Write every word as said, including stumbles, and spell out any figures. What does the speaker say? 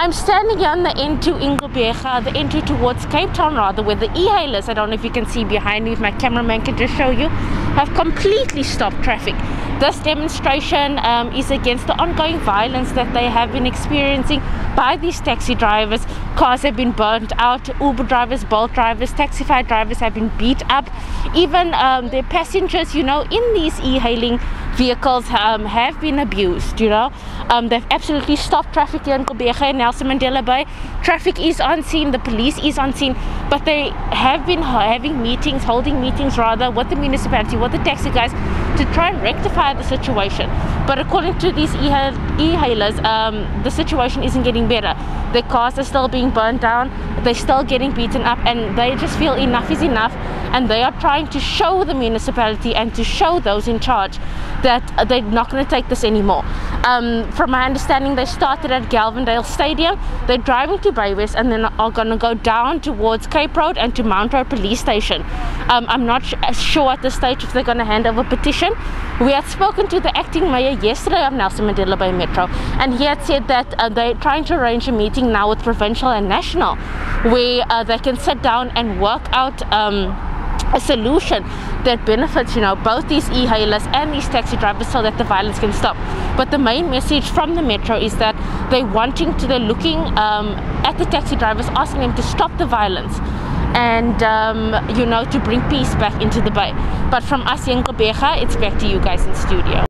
I'm standing here on the N two in Gqeberha, the N two towards Cape Town rather, where the e-hailers, I don't know if you can see behind me, if my cameraman can just show you, have completely stopped traffic. This demonstration um, is against the ongoing violence that they have been experiencing by these taxi drivers. Cars have been burnt out, Uber drivers, Bolt drivers, taxified drivers have been beat up. Even um, their passengers, you know, in these e-hailing vehicles um, have been abused, you know. Um, they've absolutely stopped traffic here in Gqeberha, Nelson Mandela Bay. Traffic is on scene, the police is on scene, but they have been having meetings, holding meetings rather, with the municipality, with the taxi guys, to try and rectify the situation. But according to these e-hailers, um, the situation isn't getting better. Their cars are still being burned down, they're still getting beaten up, and they just feel enough is enough, and they are trying to show the municipality and to show those in charge that they're not going to take this anymore. Um, from my understanding, they started at Galvendale Stadium, they're driving to Bray West, and then are going to go down towards Cape Road and to Mount Road Police Station. Um, I'm not sure at this stage if they're going to hand over a petition. We had spoken to the acting mayor yesterday of Nelson Mandela Bay Metro, and he had said that uh, they're trying to arrange a meeting now with provincial and national, where uh, they can sit down and work out um, a solution that benefits, you know, both these e-hailers and these taxi drivers, so that the violence can stop. But the main message from the metro is that they're wanting to, they're looking um, at the taxi drivers, asking them to stop the violence and um, you know, to bring peace back into the bay. But from us in Gqeberha, it's back to you guys in studio.